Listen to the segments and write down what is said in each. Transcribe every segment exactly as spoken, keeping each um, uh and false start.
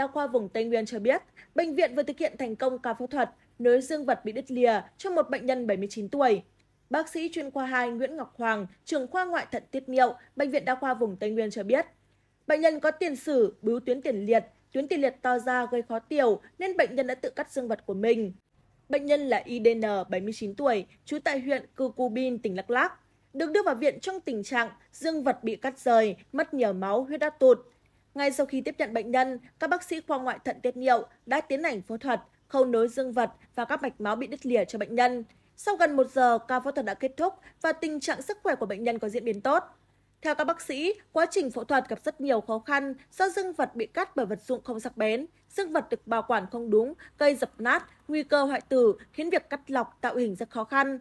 Đa khoa vùng Tây Nguyên cho biết, bệnh viện vừa thực hiện thành công ca phẫu thuật nối dương vật bị đứt lìa cho một bệnh nhân bảy mươi chín tuổi. Bác sĩ chuyên khoa hai Nguyễn Ngọc Hoàng, trưởng khoa ngoại thận tiết niệu, Bệnh viện Đa khoa vùng Tây Nguyên cho biết, bệnh nhân có tiền sử bướu tuyến tiền liệt, tuyến tiền liệt to ra gây khó tiểu nên bệnh nhân đã tự cắt dương vật của mình. Bệnh nhân là i đê en, bảy mươi chín tuổi, trú tại huyện Cư Kuin, tỉnh Đắk Lắc, được đưa vào viện trong tình trạng dương vật bị cắt rời, mất nhiều máu, huyết áp tụt. Ngay sau khi tiếp nhận bệnh nhân, các bác sĩ khoa ngoại thận tiết niệu đã tiến hành phẫu thuật, khâu nối dương vật và các mạch máu bị đứt lìa cho bệnh nhân. Sau gần một giờ, ca phẫu thuật đã kết thúc và tình trạng sức khỏe của bệnh nhân có diễn biến tốt. Theo các bác sĩ, quá trình phẫu thuật gặp rất nhiều khó khăn do dương vật bị cắt bởi vật dụng không sắc bén, dương vật được bảo quản không đúng, gây dập nát, nguy cơ hoại tử khiến việc cắt lọc tạo hình rất khó khăn.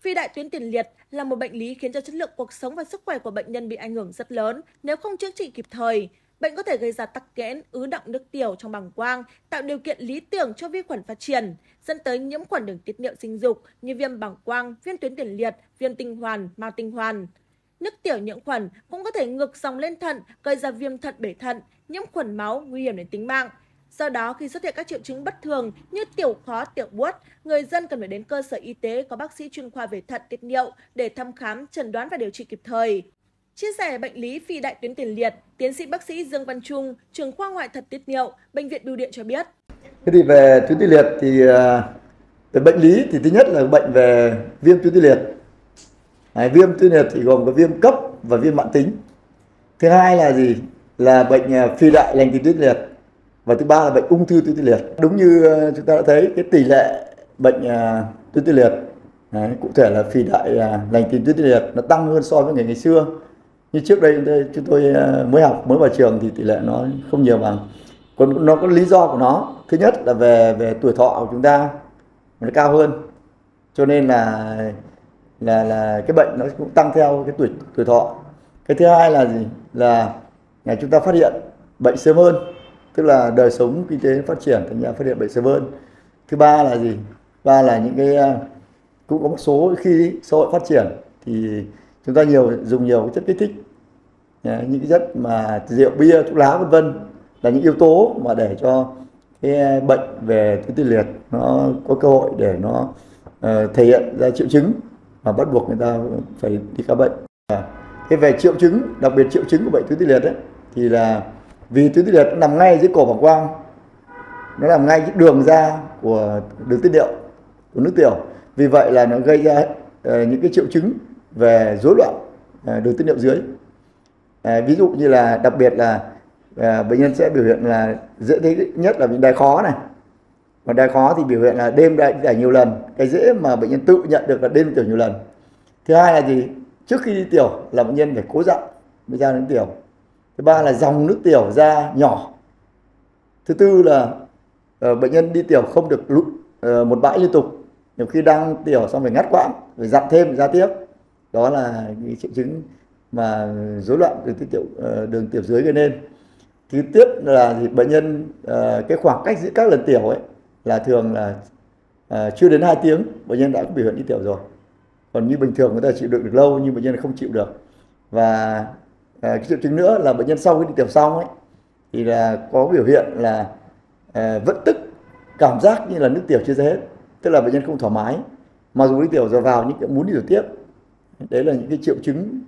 Phi đại tuyến tiền liệt là một bệnh lý khiến cho chất lượng cuộc sống và sức khỏe của bệnh nhân bị ảnh hưởng rất lớn nếu không chữa trị kịp thời. Bệnh có thể gây ra tắc nghẽn, ứ đọng nước tiểu trong bàng quang, tạo điều kiện lý tưởng cho vi khuẩn phát triển, dẫn tới nhiễm khuẩn đường tiết niệu sinh dục như viêm bàng quang, viêm tuyến tiền liệt, viêm tinh hoàn, mao tinh hoàn. Nước tiểu nhiễm khuẩn cũng có thể ngược dòng lên thận, gây ra viêm thận bể thận, nhiễm khuẩn máu, nguy hiểm đến tính mạng. Do đó, khi xuất hiện các triệu chứng bất thường như tiểu khó, tiểu buốt, người dân cần phải đến cơ sở y tế có bác sĩ chuyên khoa về thận tiết niệu để thăm khám, chẩn đoán và điều trị kịp thời. Chia sẻ bệnh lý phi đại tuyến tiền liệt, tiến sĩ bác sĩ Dương Văn Trung, trưởng khoa ngoại thận tiết niệu, Bệnh viện Bưu Điện cho biết. Thế thì về tuyến tiền liệt thì về bệnh lý thì thứ nhất là bệnh về viêm tuyến tiền liệt. Đấy, viêm tuyến liệt thì gồm có viêm cấp và viêm mãn tính. Thứ hai là gì? Là bệnh phi đại lành tuyến tiền liệt. Và thứ ba là bệnh ung thư tuyến tiền liệt. Đúng như chúng ta đã thấy, cái tỷ lệ bệnh tuyến tiền liệt, đấy, cụ thể là phi đại lành tuyến tiền liệt nó tăng hơn so với ngày ngày xưa. Như trước đây chúng tôi mới học, mới vào trường thì tỷ lệ nó không nhiều bằng. Còn nó có lý do của nó. Thứ nhất là về về tuổi thọ của chúng ta nó cao hơn, cho nên là là là cái bệnh nó cũng tăng theo cái tuổi tuổi thọ. Cái thứ hai là gì? Là nhà chúng ta phát hiện bệnh sớm hơn, tức là đời sống kinh tế phát triển thì nhà phát hiện bệnh sớm hơn. Thứ ba là gì? Ba là những cái cũng có một số khi xã hội phát triển thì chúng ta nhiều dùng nhiều cái chất kích thích, những cái chất mà rượu bia, thuốc lá vân vân là những yếu tố mà để cho cái bệnh về tuyến tiền liệt nó có cơ hội để nó uh, thể hiện ra triệu chứng mà bắt buộc người ta phải đi khám bệnh. Cái về triệu chứng, đặc biệt triệu chứng của bệnh tuyến tiền liệt ấy, thì là vì tuyến tiền liệt nó nằm ngay dưới cổ bàng quang, nó nằm ngay cái đường ra của đường tiết niệu, của nước tiểu, vì vậy là nó gây ra uh, những cái triệu chứng về rối loạn đường tiết niệu dưới. À, ví dụ như là đặc biệt là à, bệnh nhân sẽ biểu hiện là dễ thấy nhất là bị đái khó này. Còn đái khó thì biểu hiện là đêm đại tiểu nhiều lần, cái dễ mà bệnh nhân tự nhận được là đêm tiểu nhiều lần. Thứ hai là gì? Trước khi đi tiểu là bệnh nhân phải cố dặn mới ra đến tiểu. Thứ ba là dòng nước tiểu ra nhỏ. Thứ tư là à, bệnh nhân đi tiểu không được lụt à, một bãi liên tục, nhiều khi đang tiểu xong phải ngắt quãng, phải dặn thêm ra tiếp. Đó là những triệu chứng mà rối loạn đường tiết tiểu đường tiểu dưới gây nên. Thứ tiếp là thì bệnh nhân cái khoảng cách giữa các lần tiểu ấy là thường là chưa đến hai tiếng bệnh nhân đã có biểu hiện đi tiểu rồi. Còn như bình thường người ta chịu đựng được lâu nhưng bệnh nhân không chịu được. Và cái triệu chứng nữa là bệnh nhân sau khi đi tiểu xong ấy thì là có biểu hiện là vẫn tức, cảm giác như là nước tiểu chưa ra hết, tức là bệnh nhân không thoải mái mà dù đi tiểu rồi vào nhưng cũng muốn đi tiểu tiếp. Đấy là những cái triệu chứng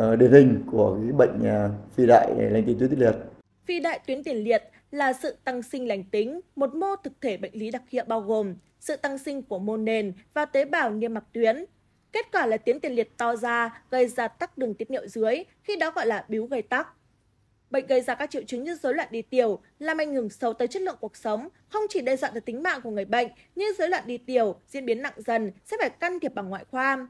uh, điển hình của cái bệnh uh, phi đại lành tính tuyến tiền liệt. Phi đại tuyến tiền liệt là sự tăng sinh lành tính, một mô thực thể bệnh lý đặc hiệu bao gồm sự tăng sinh của mô nền và tế bào niêm mạc tuyến. Kết quả là tuyến tiền liệt to ra, gây ra tắc đường tiết niệu dưới, khi đó gọi là bíu gây tắc. Bệnh gây ra các triệu chứng như rối loạn đi tiểu, làm ảnh hưởng sâu tới chất lượng cuộc sống, không chỉ đe dọa tới tính mạng của người bệnh, như rối loạn đi tiểu diễn biến nặng dần sẽ phải can thiệp bằng ngoại khoa.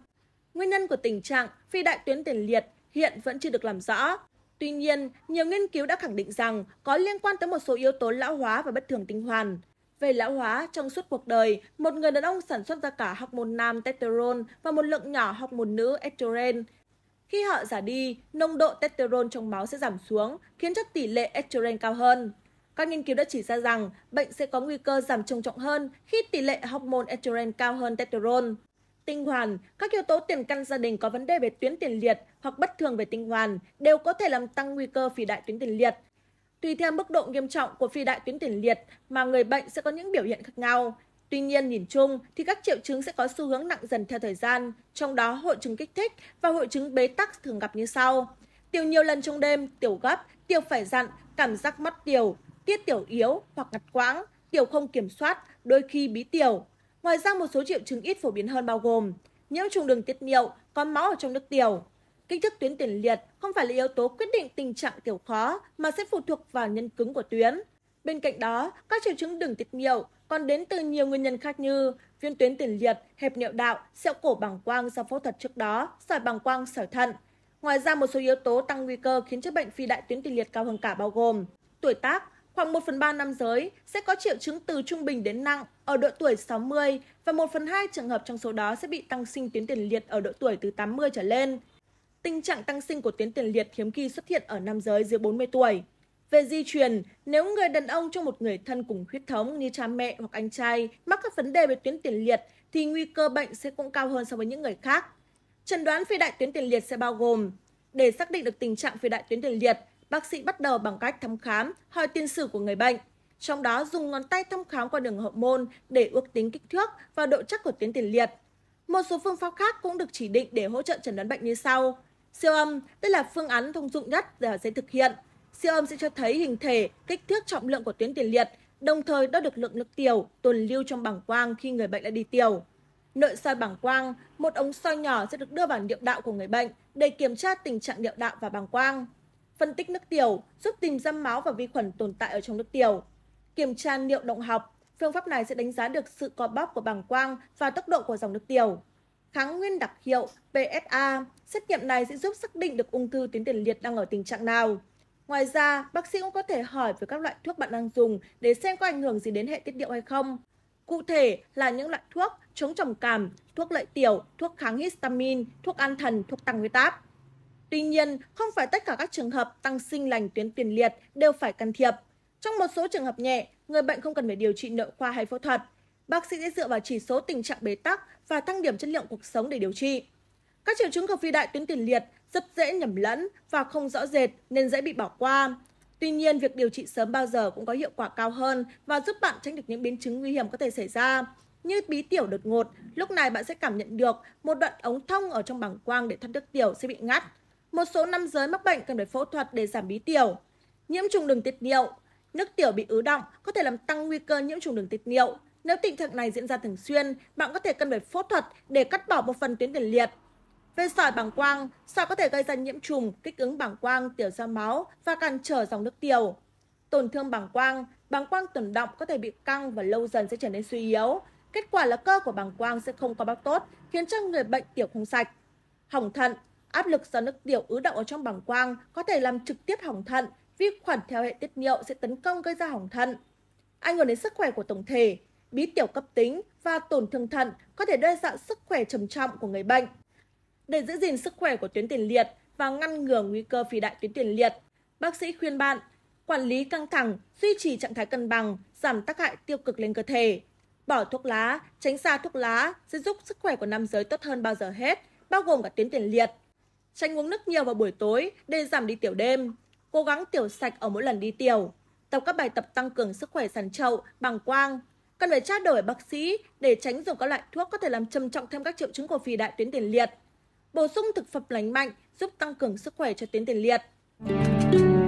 Nguyên nhân của tình trạng phi đại tuyến tiền liệt hiện vẫn chưa được làm rõ. Tuy nhiên, nhiều nghiên cứu đã khẳng định rằng có liên quan tới một số yếu tố lão hóa và bất thường tinh hoàn. Về lão hóa, trong suốt cuộc đời, một người đàn ông sản xuất ra cả hormone nam testosterone và một lượng nhỏ hormone nữ estrogen. Khi họ già đi, nồng độ testosterone trong máu sẽ giảm xuống, khiến cho tỷ lệ estrogen cao hơn. Các nghiên cứu đã chỉ ra rằng bệnh sẽ có nguy cơ giảm trầm trọng hơn khi tỷ lệ hormone estrogen cao hơn testosterone. Tinh hoàn, các yếu tố tiền căn gia đình có vấn đề về tuyến tiền liệt hoặc bất thường về tinh hoàn đều có thể làm tăng nguy cơ phi đại tuyến tiền liệt. Tùy theo mức độ nghiêm trọng của phi đại tuyến tiền liệt mà người bệnh sẽ có những biểu hiện khác nhau. Tuy nhiên, nhìn chung thì các triệu chứng sẽ có xu hướng nặng dần theo thời gian, trong đó hội chứng kích thích và hội chứng bế tắc thường gặp như sau: tiểu nhiều lần trong đêm, tiểu gấp, tiểu phải dặn, cảm giác mất tiểu, tiết tiểu yếu hoặc ngặt quãng, tiểu không kiểm soát, đôi khi bí tiểu. Ngoài ra, một số triệu chứng ít phổ biến hơn bao gồm nhiễm trùng đường tiết niệu, có máu ở trong nước tiểu. Kích thước tuyến tiền liệt không phải là yếu tố quyết định tình trạng tiểu khó mà sẽ phụ thuộc vào nhân cứng của tuyến. Bên cạnh đó, các triệu chứng đường tiết niệu còn đến từ nhiều nguyên nhân khác như viêm tuyến tiền liệt, hẹp niệu đạo, sẹo cổ bàng quang do phẫu thuật trước đó, sỏi bàng quang, sỏi thận. Ngoài ra, một số yếu tố tăng nguy cơ khiến cho bệnh phi đại tuyến tiền liệt cao hơn cả bao gồm tuổi tác, khoảng một phần ba nam giới sẽ có triệu chứng từ trung bình đến nặng ở độ tuổi sáu mươi và một phần hai trường hợp trong số đó sẽ bị tăng sinh tuyến tiền liệt ở độ tuổi từ tám mươi trở lên. Tình trạng tăng sinh của tuyến tiền liệt hiếm khi xuất hiện ở nam giới dưới bốn mươi tuổi. Về di truyền, nếu người đàn ông trong một người thân cùng huyết thống như cha mẹ hoặc anh trai mắc các vấn đề về tuyến tiền liệt thì nguy cơ bệnh sẽ cũng cao hơn so với những người khác. Chẩn đoán phi đại tuyến tiền liệt sẽ bao gồm: để xác định được tình trạng phi đại tuyến tiền liệt, bác sĩ bắt đầu bằng cách thăm khám, hỏi tiền sử của người bệnh, trong đó dùng ngón tay thăm khám qua đường hậu môn để ước tính kích thước và độ chắc của tuyến tiền liệt. Một số phương pháp khác cũng được chỉ định để hỗ trợ chẩn đoán bệnh như sau: siêu âm, đây là phương án thông dụng nhất và dễ thực hiện. Siêu âm sẽ cho thấy hình thể, kích thước, trọng lượng của tuyến tiền liệt, đồng thời đo được lượng nước tiểu tồn lưu trong bàng quang khi người bệnh đã đi tiểu. Nội soi bàng quang, một ống soi nhỏ sẽ được đưa vào niệu đạo của người bệnh để kiểm tra tình trạng niệu đạo và bàng quang. Phân tích nước tiểu giúp tìm ra máu và vi khuẩn tồn tại ở trong nước tiểu. Kiểm tra niệu động học, phương pháp này sẽ đánh giá được sự co bóp của bàng quang và tốc độ của dòng nước tiểu. Kháng nguyên đặc hiệu pê ét a, xét nghiệm này sẽ giúp xác định được ung thư tuyến tiền liệt đang ở tình trạng nào. Ngoài ra, bác sĩ cũng có thể hỏi về các loại thuốc bạn đang dùng để xem có ảnh hưởng gì đến hệ tiết niệu hay không. Cụ thể là những loại thuốc chống trầm cảm, thuốc lợi tiểu, thuốc kháng histamine, thuốc an thần, thuốc tăng huyết áp. Tuy nhiên, không phải tất cả các trường hợp tăng sinh lành tuyến tiền liệt đều phải can thiệp. Trong một số trường hợp nhẹ, người bệnh không cần phải điều trị nội khoa hay phẫu thuật. Bác sĩ sẽ dựa vào chỉ số tình trạng bế tắc và thang điểm chất lượng cuộc sống để điều trị. Các triệu chứng của phi đại tuyến tiền liệt rất dễ nhầm lẫn và không rõ rệt nên dễ bị bỏ qua. Tuy nhiên, việc điều trị sớm bao giờ cũng có hiệu quả cao hơn và giúp bạn tránh được những biến chứng nguy hiểm có thể xảy ra. Như bí tiểu đột ngột, lúc này bạn sẽ cảm nhận được một đoạn ống thông ở trong bàng quang để thoát nước tiểu sẽ bị ngắt. Một số nam giới mắc bệnh cần phải phẫu thuật để giảm bí tiểu. Nhiễm trùng đường tiết niệu, nước tiểu bị ứ đọng có thể làm tăng nguy cơ nhiễm trùng đường tiết niệu. Nếu tình trạng này diễn ra thường xuyên, bạn có thể cần phải phẫu thuật để cắt bỏ một phần tuyến tiền liệt. Về sỏi bàng quang, sỏi có thể gây ra nhiễm trùng, kích ứng bàng quang, tiểu ra máu và cản trở dòng nước tiểu. Tổn thương bàng quang, bàng quang tổn động có thể bị căng và lâu dần sẽ trở nên suy yếu. Kết quả là cơ của bàng quang sẽ không co bóp tốt, khiến cho người bệnh tiểu không sạch. Hỏng thận, áp lực do nước tiểu ứ đọng ở trong bàng quang có thể làm trực tiếp hỏng thận, vi khuẩn theo hệ tiết niệu sẽ tấn công gây ra hỏng thận. Ảnh hưởng đến sức khỏe của tổng thể, bí tiểu cấp tính và tổn thương thận có thể đe dọa sức khỏe trầm trọng của người bệnh. Để giữ gìn sức khỏe của tuyến tiền liệt và ngăn ngừa nguy cơ phi đại tuyến tiền liệt, bác sĩ khuyên bạn quản lý căng thẳng, duy trì trạng thái cân bằng, giảm tác hại tiêu cực lên cơ thể. Bỏ thuốc lá, tránh xa thuốc lá sẽ giúp sức khỏe của nam giới tốt hơn bao giờ hết, bao gồm cả tuyến tiền liệt. Tránh uống nước nhiều vào buổi tối để giảm đi tiểu đêm. Cố gắng tiểu sạch ở mỗi lần đi tiểu. Tập các bài tập tăng cường sức khỏe sản trậu, bàng quang. Cần phải trao đổi với bác sĩ để tránh dùng các loại thuốc có thể làm trầm trọng thêm các triệu chứng của phi đại tuyến tiền liệt. Bổ sung thực phẩm lành mạnh giúp tăng cường sức khỏe cho tuyến tiền liệt.